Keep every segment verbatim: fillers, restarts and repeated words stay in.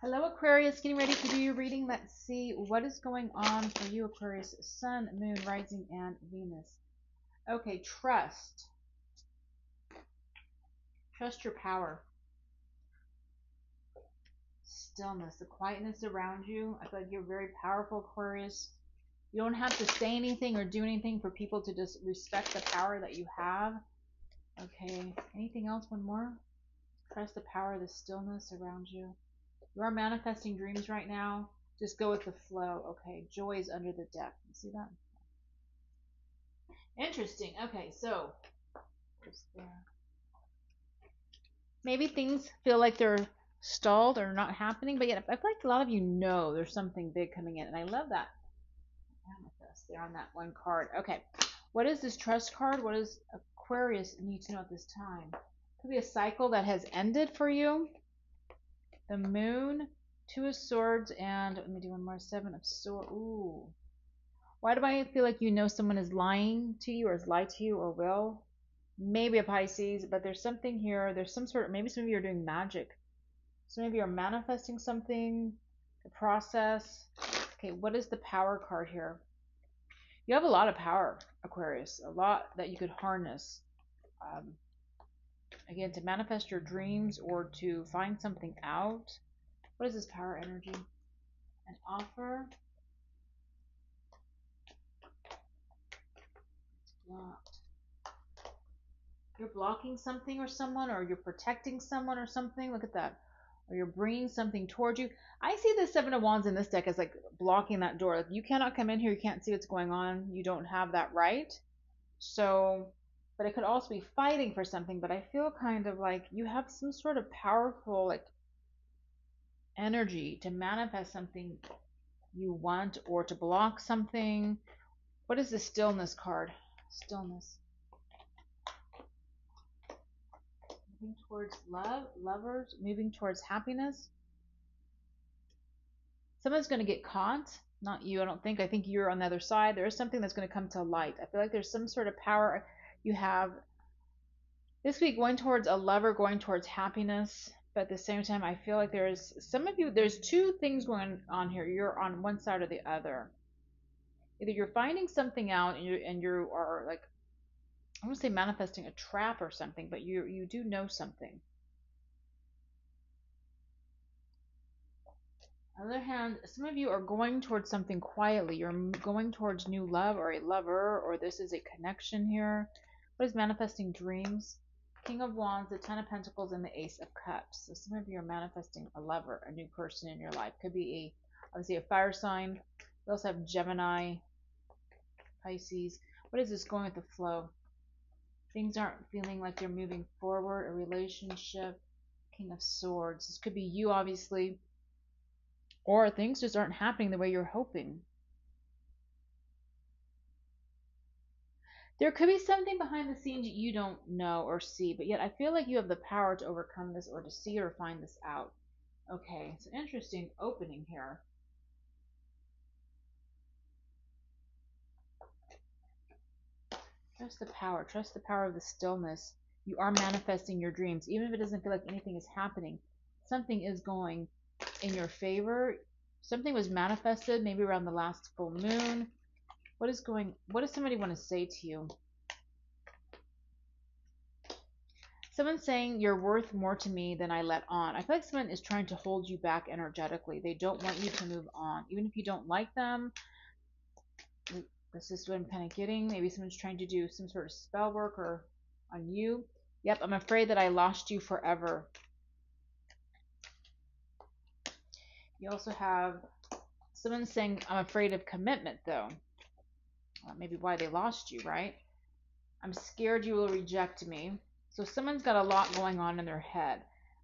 Hello, Aquarius. Getting ready to do your reading. Let's see what is going on for you, Aquarius. Sun, Moon, Rising, and Venus. Okay, trust. Trust your power. Stillness, the quietness around you. I feel like you're very powerful, Aquarius. You don't have to say anything or do anything for people to just respect the power that you have. Okay, anything else? One more. Trust the power, the stillness around you. You are manifesting dreams right now. Just go with the flow. Okay, joy is under the deck. You see that? Interesting. Okay, so just there. Maybe things feel like they're stalled or not happening, but yet I feel like a lot of you know there's something big coming in, and I love that. Amethyst, they're on that one card. Okay, what is this trust card? What does Aquarius need to know at this time? Could be a cycle that has ended for you. The Moon, Two of Swords, and let me do one more. Seven of Swords. Ooh. Why do I feel like you know someone is lying to you or has lied to you or will? Maybe a Pisces, but there's something here. There's some sort of, maybe some of you are doing magic. So maybe you're manifesting something, the process. Okay, what is the power card here? You have a lot of power, Aquarius, a lot that you could harness. Um, Again, to manifest your dreams or to find something out. What is this power energy? An offer. It's blocked. You're blocking something or someone, or you're protecting someone or something. Look at that. Or you're bringing something toward you. I see the Seven of Wands in this deck as like blocking that door. Like you cannot come in here. You can't see what's going on. You don't have that right. So... but it could also be fighting for something, but I feel kind of like you have some sort of powerful like energy to manifest something you want or to block something. What is the stillness card? Stillness. Moving towards love, lovers, moving towards happiness. Someone's going to get caught. Not you, I don't think. I think you're on the other side. There is something that's going to come to light. I feel like there's some sort of power... you have this week going towards a lover, going towards happiness, but at the same time, I feel like there is some of you, there's two things going on here. You're on one side or the other. Either you're finding something out and you and you are like, I want to say manifesting a trap or something, but you you do know something. On the other hand, some of you are going towards something quietly. You're going towards new love or a lover, or this is a connection here. What is manifesting dreams? King of Wands, the Ten of Pentacles, and the Ace of Cups. So some of you are manifesting a lover, a new person in your life. Could be a, obviously a fire sign. We also have Gemini, Pisces. What is this going with the flow? Things aren't feeling like they're moving forward. A relationship, King of Swords. This could be you, obviously. Or things just aren't happening the way you're hoping. There could be something behind the scenes you don't know or see, but yet I feel like you have the power to overcome this or to see or find this out. Okay, it's an interesting opening here. Trust the power. Trust the power of the stillness. You are manifesting your dreams. Even if it doesn't feel like anything is happening, something is going in your favor. Something was manifested maybe around the last full moon. What is going, what does somebody want to say to you? Someone's saying you're worth more to me than I let on. I feel like someone is trying to hold you back energetically. They don't want you to move on. Even if you don't like them, this is what I'm kind of getting. Maybe someone's trying to do some sort of spell work or on you. Yep, I'm afraid that I lost you forever. You also have someone saying, I'm afraid of commitment, though. Well, maybe why they lost you, right? I'm scared you will reject me. So someone's got a lot going on in their head.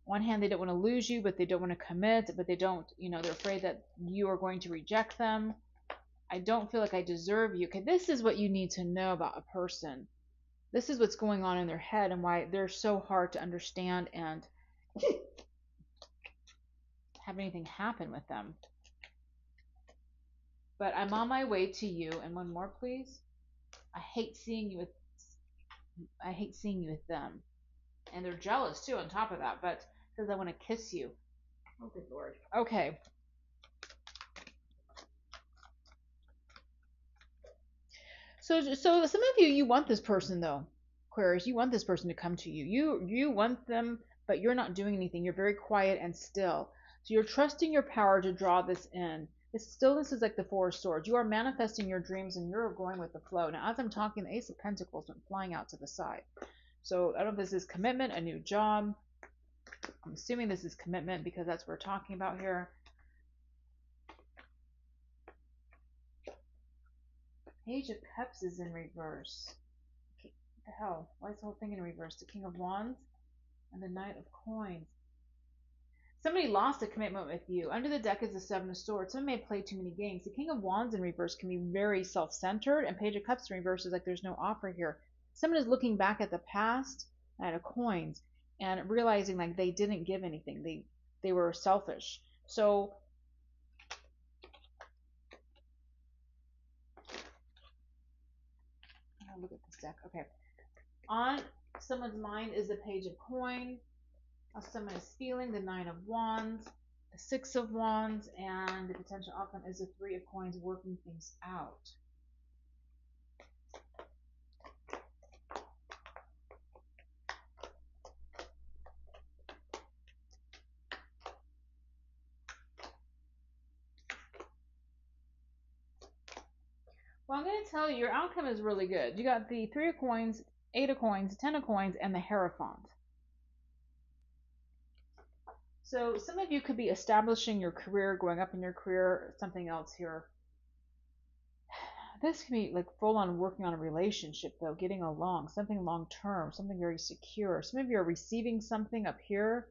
On one hand, they don't want to lose you, but they don't want to commit, but they don't, you know, they're afraid that you are going to reject them. I don't feel like I deserve you. Okay, this is what you need to know about a person. This is what's going on in their head and why they're so hard to understand and... have anything happen with them. But I'm on my way to you. And one more, please. I hate seeing you with I hate seeing you with them. And they're jealous too on top of that, but it says I want to kiss you. Oh, good Lord. Okay. So, so some of you, you want this person though, Aquarius, you want this person to come to you. You, you want them, but you're not doing anything. You're very quiet and still. So you're trusting your power to draw this in. This stillness is like the Four of Swords. You are manifesting your dreams and you're going with the flow. Now, as I'm talking, the Ace of Pentacles went flying out to the side. So I don't know if this is commitment, a new job. I'm assuming this is commitment because that's what we're talking about here. Page of Cups is in reverse. What the hell? Why is the whole thing in reverse? The King of Wands and the Knight of Coins. Somebody lost a commitment with you. Under the deck is the Seven of Swords. Somebody may play too many games. The King of Wands in reverse can be very self-centered, and Page of Cups in reverse is like there's no offer here. Someone is looking back at the past, Knight of Coins, and realizing like they didn't give anything. They they were selfish. So look at this deck. Okay. On someone's mind is the Page of Coins. On someone is feeling the Nine of Wands, the Six of Wands, and the potential outcome is the Three of Coins, working things out. Well, I'm going to tell you, your outcome is really good. You got the Three of Coins, Eight of Coins, Ten of Coins, and the Hierophant. So some of you could be establishing your career, going up in your career, something else here. This can be like full on working on a relationship, though, getting along, something long term, something very secure. Some of you are receiving something up here.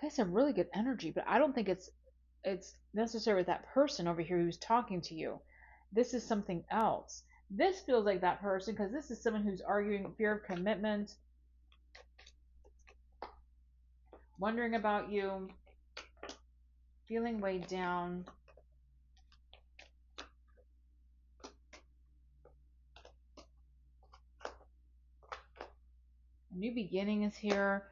Guys have really good energy, but I don't think it's it's necessary with that person over here who's talking to you. This is something else. This feels like that person because this is someone who's arguing fear of commitment, wondering about you, feeling weighed down. A new beginning is here.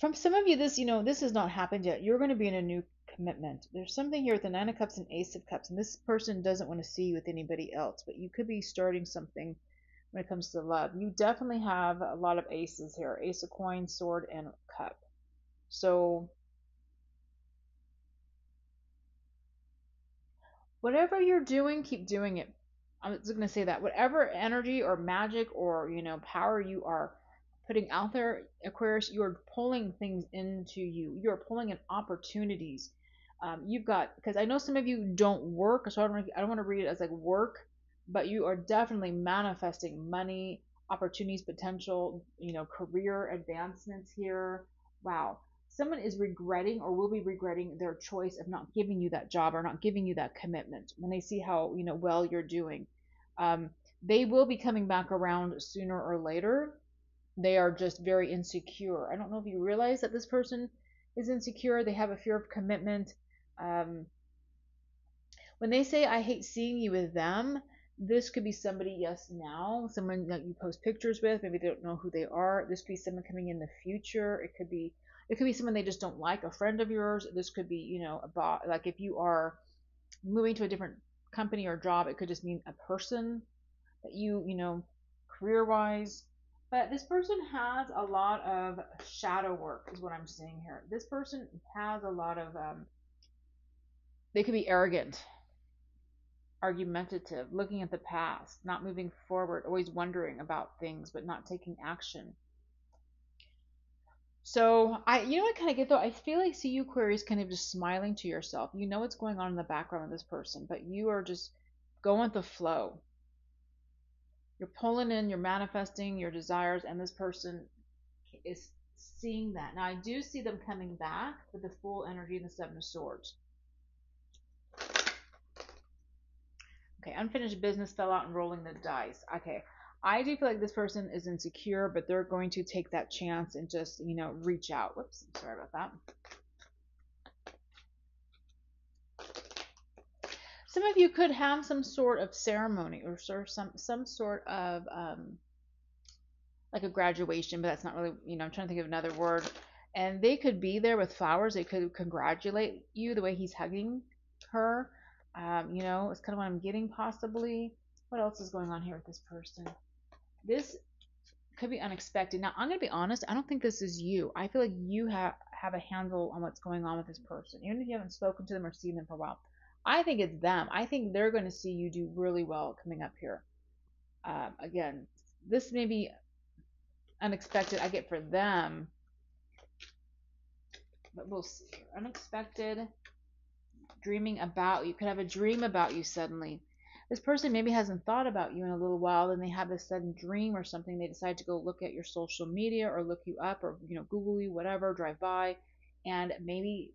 From some of you, this, you know, this has not happened yet. You're going to be in a new commitment. There's something here with the Nine of Cups and Ace of Cups, and this person doesn't want to see you with anybody else, but you could be starting something when it comes to love. You definitely have a lot of aces here. Ace of Coins, Sword, and Cup. So whatever you're doing, keep doing it. I'm just going to say that. Whatever energy or magic or, you know, power you are putting out there, Aquarius, you're pulling things into you. You're pulling in opportunities. Um, you've got, because I know some of you don't work, so I don't, I don't want to read it as like work, but you are definitely manifesting money, opportunities, potential, you know, career advancements here. Wow. Someone is regretting or will be regretting their choice of not giving you that job or not giving you that commitment when they see how, you know, well you're doing. Um, they will be coming back around sooner or later. They are just very insecure. I don't know if you realize that this person is insecure. They have a fear of commitment. Um, when they say, I hate seeing you with them, this could be somebody, yes, now, someone that you post pictures with. Maybe they don't know who they are. This could be someone coming in the future. It could be, it could be someone they just don't like, a friend of yours. This could be, you know, a boss. Like if you are moving to a different company or job, it could just mean a person that you, you know, career-wise. But this person has a lot of shadow work is what I'm seeing here. This person has a lot of, um, they could be arrogant, argumentative, looking at the past, not moving forward, always wondering about things, but not taking action. So I, you know what kind of get though? I feel like see you Aquarius kind of just smiling to yourself. You know what's going on in the background of this person, but you are just going with the flow. You're pulling in, you're manifesting your desires, and this person is seeing that. Now, I do see them coming back with the full energy of the Seven of Swords. Okay, unfinished business fell out and rolling the dice. Okay, I do feel like this person is insecure, but they're going to take that chance and just, you know, reach out. Whoops, I'm sorry about that. Some of you could have some sort of ceremony or some some sort of um, like a graduation, but that's not really, you know, I'm trying to think of another word. And they could be there with flowers. They could congratulate you the way he's hugging her. Um, you know, it's kind of what I'm getting possibly. What else is going on here with this person? This could be unexpected. Now, I'm going to be honest. I don't think this is you. I feel like you have, have a handle on what's going on with this person, even if you haven't spoken to them or seen them for a while. I think it's them. I think they're going to see you do really well coming up here. Um, again, this may be unexpected. I get for them. But we'll see. Unexpected. Dreaming about you. Could have a dream about you suddenly. This person maybe hasn't thought about you in a little while, then they have this sudden dream or something. They decide to go look at your social media or look you up or, you know, Google you, whatever, drive by. And maybe,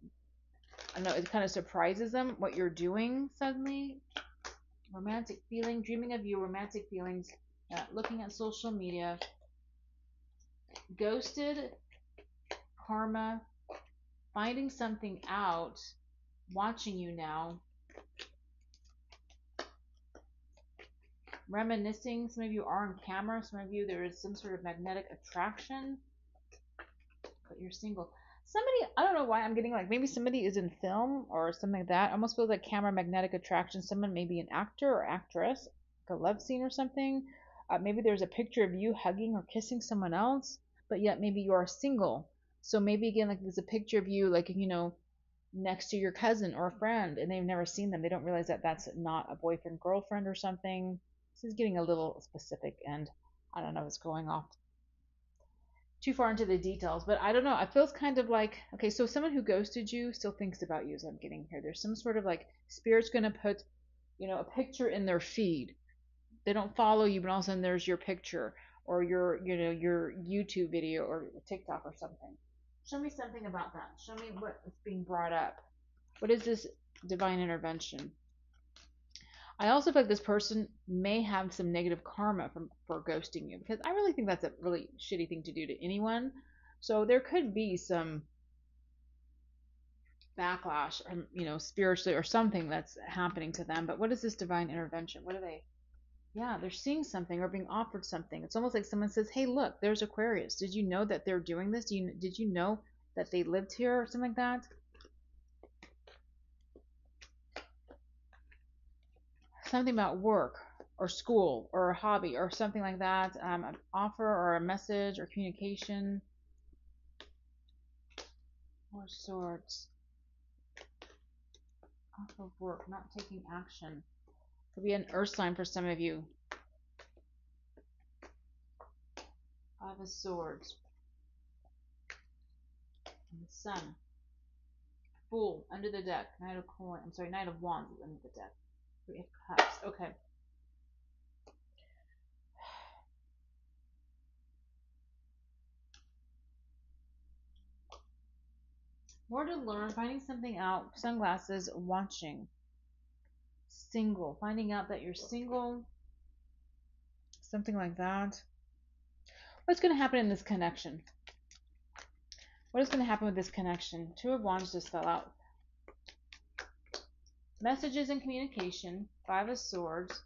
I don't know, it kind of surprises them what you're doing suddenly. Romantic feeling, dreaming of you, romantic feelings, uh, looking at social media. Ghosted, karma, finding something out, watching you now, reminiscing. Some of you are on camera, some of you there is some sort of magnetic attraction, but you're single. Somebody, I don't know why I'm getting like maybe somebody is in film or something like that. I almost feels like camera, magnetic attraction. Someone may be an actor or actress, like a love scene or something. Uh, maybe there's a picture of you hugging or kissing someone else, but yet maybe you are single. So maybe again, like there's a picture of you, like, you know, next to your cousin or a friend, and they've never seen them. They don't realize that that's not a boyfriend, girlfriend or something. This is getting a little specific, and I don't know what's going off too far into the details, but I don't know. It feels kind of like, okay, so someone who ghosted you still thinks about you, as I'm getting here. There's some sort of like spirit's going to put, you know, a picture in their feed. They don't follow you, but all of a sudden there's your picture or your, you know, your YouTube video or TikTok or something. Show me something about that. Show me what's being brought up. What is this divine intervention? I also feel like this person may have some negative karma from, for ghosting you, because I really think that's a really shitty thing to do to anyone. So there could be some backlash, or, you know, spiritually or something that's happening to them. But what is this divine intervention? What are they? Yeah, they're seeing something or being offered something. It's almost like someone says, hey, look, there's Aquarius. Did you know that they're doing this? Do you, did you know that they lived here or something like that? Something about work or school or a hobby or something like that. Um, an offer or a message or communication or sorts. Off of work, not taking action. Could be an earth sign for some of you. Five of Swords. And the Sun. Fool, under the deck. Knight of Coins. I'm sorry, Knight of Wands is under the deck. Three of Cups. Okay. More to learn. Finding something out. Sunglasses. Watching. Single. Finding out that you're single. Something like that. What's going to happen in this connection? What is going to happen with this connection? Two of Wands just fell out. Messages and communication. Five of Swords.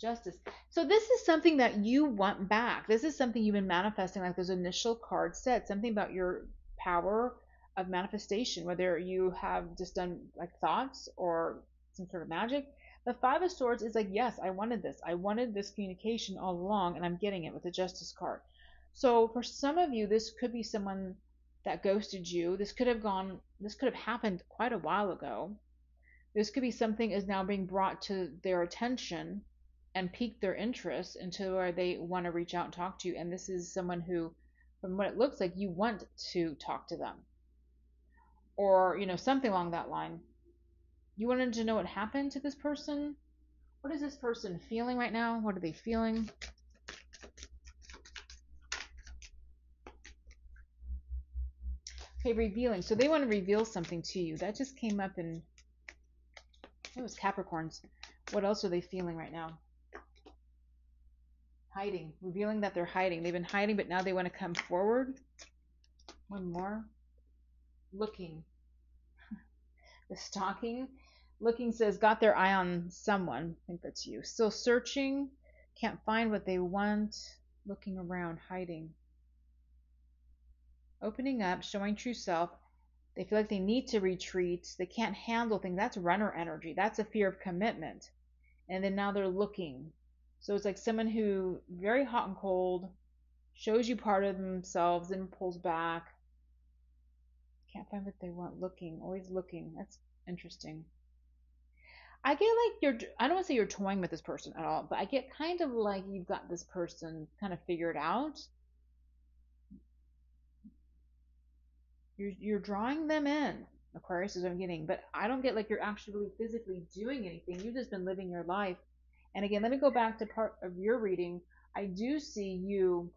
Justice. So this is something that you want back. This is something you've been manifesting, like those initial cards said. Something about your power of manifestation, whether you have just done like thoughts or some sort of magic. The Five of Swords is like, yes, I wanted this. I wanted this communication all along, and I'm getting it with the Justice card. So for some of you, this could be someone that ghosted you. This could have gone, this could have happened quite a while ago. This could be something is now being brought to their attention and piqued their interest into where they want to reach out and talk to you. And this is someone who, from what it looks like, you want to talk to them. Or, you know, something along that line. You wanted to know what happened to this person? What is this person feeling right now? What are they feeling? Okay, revealing. So they want to reveal something to you. That just came up in... it was Capricorns. What else are they feeling right now? Hiding. Revealing that they're hiding. They've been hiding, but now they want to come forward. One more. Looking. The stalking. Looking says, got their eye on someone. I think that's you. Still searching. Can't find what they want. looking around, hiding. Opening up, showing true self. They feel like they need to retreat. They can't handle things. That's runner energy. That's a fear of commitment. And then now they're looking. So it's like someone who very hot and cold, shows you part of themselves and pulls back. Can't find what they want. Looking, always looking. That's interesting. I get like you're, I don't want to say you're toying with this person at all, but I get kind of like you've got this person kind of figured out. You're, you're drawing them in, Aquarius is what I'm getting, but I don't get like you're actually physically doing anything. You've just been living your life. And again, let me go back to part of your reading. I do see you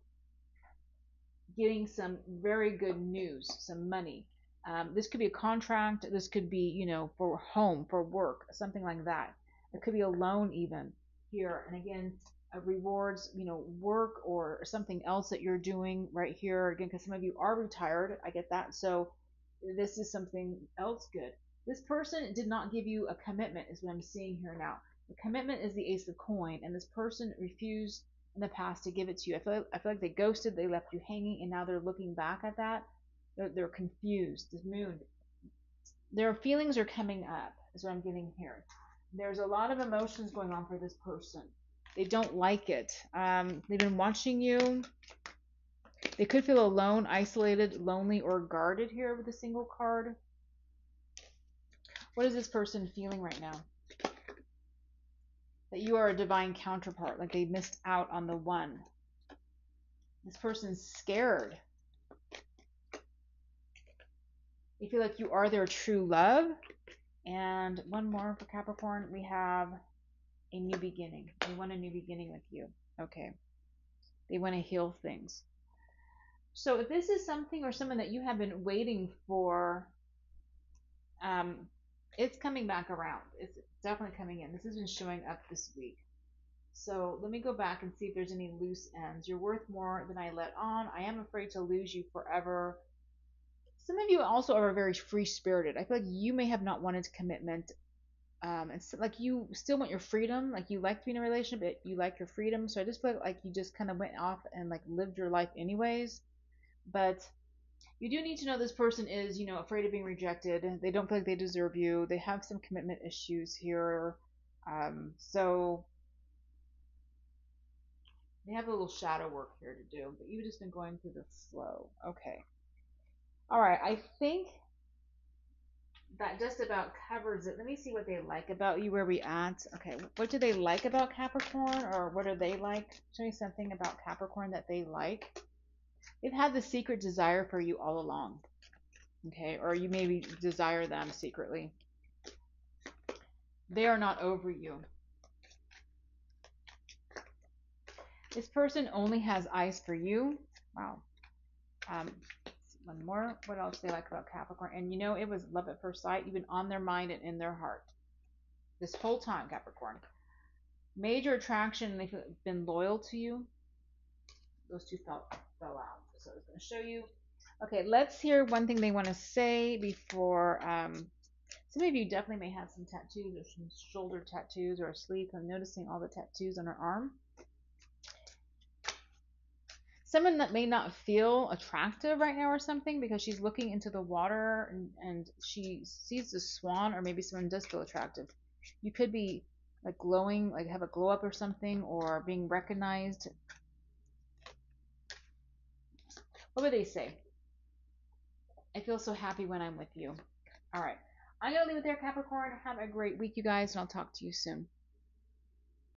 getting some very good news, some money. Um, this could be a contract. This could be, you know, for home, for work, something like that. It could be a loan even here. And again, a rewards, you know, work or something else that you're doing right here. Again, because some of you are retired. I get that. So this is something else good. This person did not give you a commitment is what I'm seeing here now. The commitment is the ace of coin, and this person refused in the past to give it to you. I feel like, I feel like they ghosted. They left you hanging, and now they're looking back at that. They're, they're confused. This moon. Their feelings are coming up is what I'm getting here. There's a lot of emotions going on for this person. They don't like it. Um, they've been watching you. They could feel alone, isolated, lonely, or guarded here with a single card. What is this person feeling right now? That you are a divine counterpart, like they missed out on the one. This person's scared. They feel like you are their true love. And one more for Capricorn. We have a new beginning. They want a new beginning with you. Okay. They want to heal things. So if this is something or someone that you have been waiting for, um, it's coming back around. It's definitely coming in. This has been showing up this week. So let me go back and see if there's any loose ends. You're worth more than I let on. I am afraid to lose you forever. Some of you also are very free-spirited. I feel like you may have not wanted commitment. Um, and so, like you still want your freedom. Like you like to be in a relationship, but you like your freedom. So I just feel like you just kind of went off and like lived your life anyways. But you do need to know this person is, you know, afraid of being rejected. They don't feel like they deserve you. They have some commitment issues here. Um, so they have a little shadow work here to do. But you've just been going through the flow. Okay. All right. I think that just about covers it. Let me see what they like about you, where we at. Okay. What do they like about Capricorn, or what are they like? Show me something about Capricorn that they like. They've had the secret desire for you all along, okay? Or you maybe desire them secretly. They are not over you. This person only has eyes for you. Wow. Um, one more. What else do they like about Capricorn? And you know, it was love at first sight. You've been on their mind and in their heart this whole time, Capricorn. Major attraction. They've been loyal to you. Those two fell, fell out. So I was going to show you. Okay, let's hear one thing they want to say before. Um, some of you definitely may have some tattoos or some shoulder tattoos or a sleeve. I'm noticing all the tattoos on her arm. Someone that may not feel attractive right now or something because she's looking into the water and, and she sees the swan, or maybe someone does feel attractive. You could be like glowing, like have a glow up or something, or being recognized. What would they say? I feel so happy when I'm with you. All right. I'm going to leave it there, Capricorn. Have a great week, you guys, and I'll talk to you soon.